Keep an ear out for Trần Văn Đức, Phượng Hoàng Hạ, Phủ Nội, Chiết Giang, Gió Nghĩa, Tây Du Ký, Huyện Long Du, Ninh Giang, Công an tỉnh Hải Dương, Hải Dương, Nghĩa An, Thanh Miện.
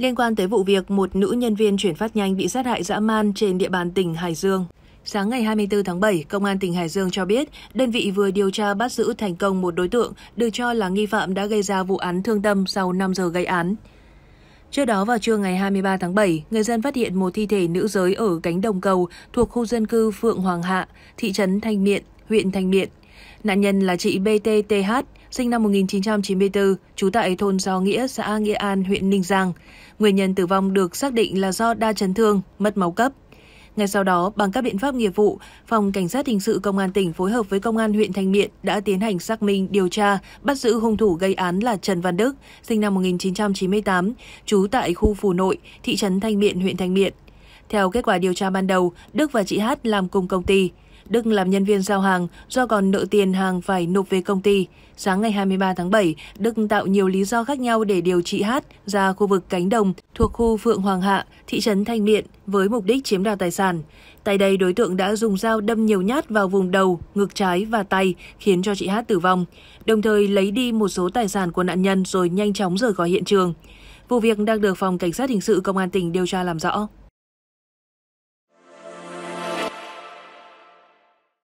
liên quan tới vụ việc một nữ nhân viên chuyển phát nhanh bị sát hại dã man trên địa bàn tỉnh Hải Dương. Sáng ngày 24 tháng 7, Công an tỉnh Hải Dương cho biết, đơn vị vừa điều tra bắt giữ thành công một đối tượng được cho là nghi phạm đã gây ra vụ án thương tâm sau 5 giờ gây án. Trước đó vào trưa ngày 23 tháng 7, người dân phát hiện một thi thể nữ giới ở cánh đồng cầu thuộc khu dân cư Phượng Hoàng Hạ, thị trấn Thanh Miện, huyện Thanh Miện. Nạn nhân là chị BTTH, sinh năm 1994, trú tại thôn Gió Nghĩa, xã Nghĩa An, huyện Ninh Giang. Nguyên nhân tử vong được xác định là do đa chấn thương, mất máu cấp. Ngay sau đó, bằng các biện pháp nghiệp vụ, Phòng Cảnh sát Hình sự Công an tỉnh phối hợp với Công an huyện Thanh Miện đã tiến hành xác minh, điều tra, bắt giữ hung thủ gây án là Trần Văn Đức, sinh năm 1998, trú tại khu Phủ Nội, thị trấn Thanh Miện, huyện Thanh Miện. Theo kết quả điều tra ban đầu, Đức và chị Hát làm cùng công ty. Đức làm nhân viên giao hàng, do còn nợ tiền hàng phải nộp về công ty. Sáng ngày 23 tháng 7, Đức tạo nhiều lý do khác nhau để điều chị Hát ra khu vực cánh đồng thuộc khu Phượng Hoàng Hạ, thị trấn Thanh Miện với mục đích chiếm đoạt tài sản. Tại đây, đối tượng đã dùng dao đâm nhiều nhát vào vùng đầu, ngực trái và tay, khiến cho chị Hát tử vong, đồng thời lấy đi một số tài sản của nạn nhân rồi nhanh chóng rời khỏi hiện trường. Vụ việc đang được Phòng Cảnh sát Hình sự Công an tỉnh điều tra làm rõ.